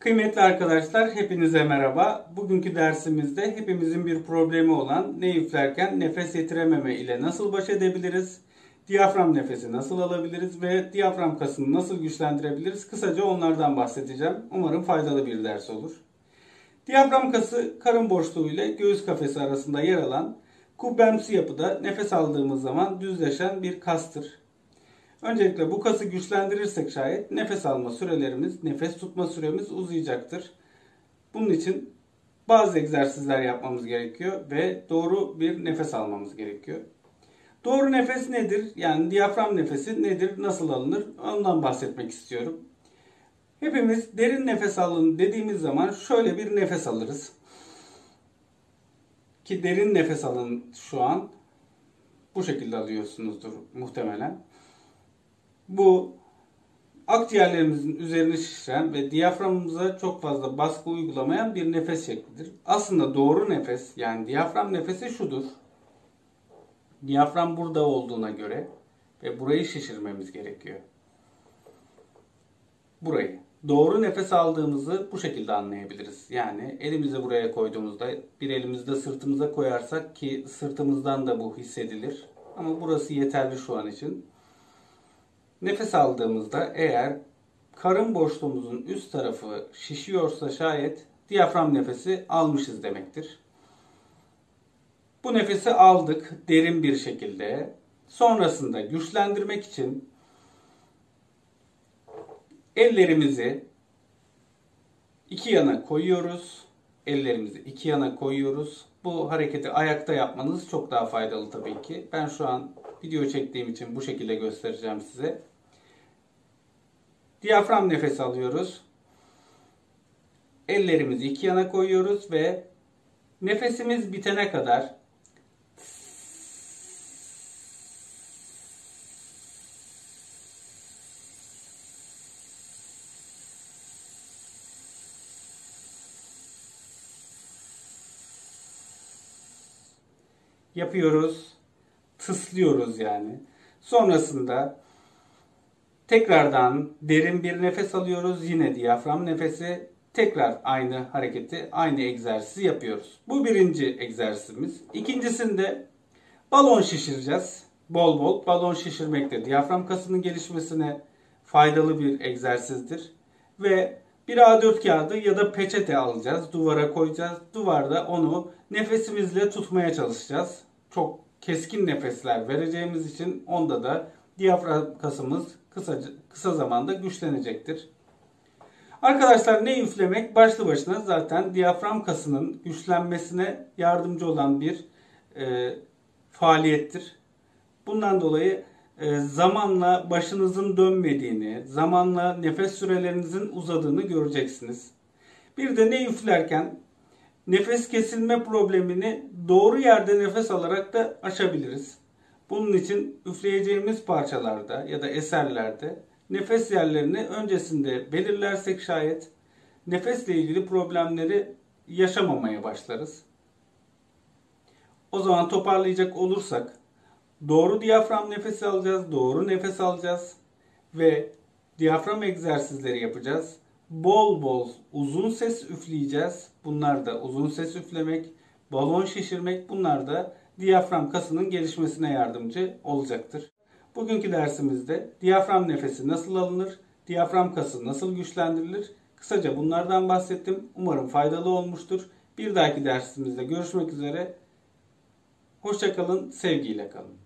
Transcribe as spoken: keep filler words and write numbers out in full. Kıymetli arkadaşlar, hepinize merhaba. Bugünkü dersimizde hepimizin bir problemi olan ne üflerken nefes yetirememe ile nasıl baş edebiliriz, diyafram nefesi nasıl alabiliriz ve diyafram kasını nasıl güçlendirebiliriz, kısaca onlardan bahsedeceğim. Umarım faydalı bir ders olur. Diyafram kası, karın boşluğu ile göğüs kafesi arasında yer alan kubbemsi yapıda nefes aldığımız zaman düzleşen bir kastır. Öncelikle bu kası güçlendirirsek şayet nefes alma sürelerimiz, nefes tutma süremiz uzayacaktır. Bunun için bazı egzersizler yapmamız gerekiyor ve doğru bir nefes almamız gerekiyor. Doğru nefes nedir? Yani diyafram nefesi nedir? Nasıl alınır? Ondan bahsetmek istiyorum. Hepimiz derin nefes alın dediğimiz zaman şöyle bir nefes alırız. Ki derin nefes alın şu an. Bu şekilde alıyorsunuzdur muhtemelen. Bu akciğerlerimizin üzerine şişiren ve diyaframımıza çok fazla baskı uygulamayan bir nefes şeklidir. Aslında doğru nefes, yani diyafram nefesi şudur. Diyafram burada olduğuna göre ve burayı şişirmemiz gerekiyor. Burayı. Doğru nefes aldığımızı bu şekilde anlayabiliriz. Yani elimizi buraya koyduğumuzda, bir elimizde sırtımıza koyarsak ki sırtımızdan da bu hissedilir. Ama burası yeterli şu an için. Nefes aldığımızda eğer karın boşluğumuzun üst tarafı şişiyorsa şayet diyafram nefesi almışız demektir. Bu nefesi aldık derin bir şekilde. Sonrasında güçlendirmek için ellerimizi iki yana koyuyoruz. Ellerimizi iki yana koyuyoruz. Bu hareketi ayakta yapmanız çok daha faydalı tabii ki. Ben şu an video çektiğim için bu şekilde göstereceğim size. Diyafram nefes alıyoruz. Ellerimizi iki yana koyuyoruz ve nefesimiz bitene kadar yapıyoruz. Tıslıyoruz yani. Sonrasında tekrardan derin bir nefes alıyoruz. Yine diyafram nefesi. Tekrar aynı hareketi, aynı egzersizi yapıyoruz. Bu birinci egzersizimiz. İkincisinde balon şişireceğiz. Bol bol balon şişirmek de diyafram kasının gelişmesine faydalı bir egzersizdir. Ve bir A dört kağıdı ya da peçete alacağız. Duvara koyacağız. Duvarda onu nefesimizle tutmaya çalışacağız. Çok keskin nefesler vereceğimiz için onda da diyafram kasımız kısa, kısa zamanda güçlenecektir. Arkadaşlar, ne üflemek başlı başına zaten diyafram kasının güçlenmesine yardımcı olan bir e, faaliyettir. Bundan dolayı e, zamanla başınızın dönmediğini, zamanla nefes sürelerinizin uzadığını göreceksiniz. Bir de ne üflerken nefes kesilme problemini doğru yerde nefes alarak da aşabiliriz. Bunun için üfleyeceğimiz parçalarda ya da eserlerde nefes yerlerini öncesinde belirlersek şayet nefesle ilgili problemleri yaşamamaya başlarız. O zaman toparlayacak olursak doğru diyafram nefesi alacağız, doğru nefes alacağız ve diyafram egzersizleri yapacağız. Bol bol uzun ses üfleyeceğiz. Bunlar da uzun ses üflemek, balon şişirmek, bunlar da diyafram kasının gelişmesine yardımcı olacaktır. Bugünkü dersimizde diyafram nefesi nasıl alınır, diyafram kası nasıl güçlendirilir, kısaca bunlardan bahsettim. Umarım faydalı olmuştur. Bir dahaki dersimizde görüşmek üzere. Hoşça kalın, sevgiyle kalın.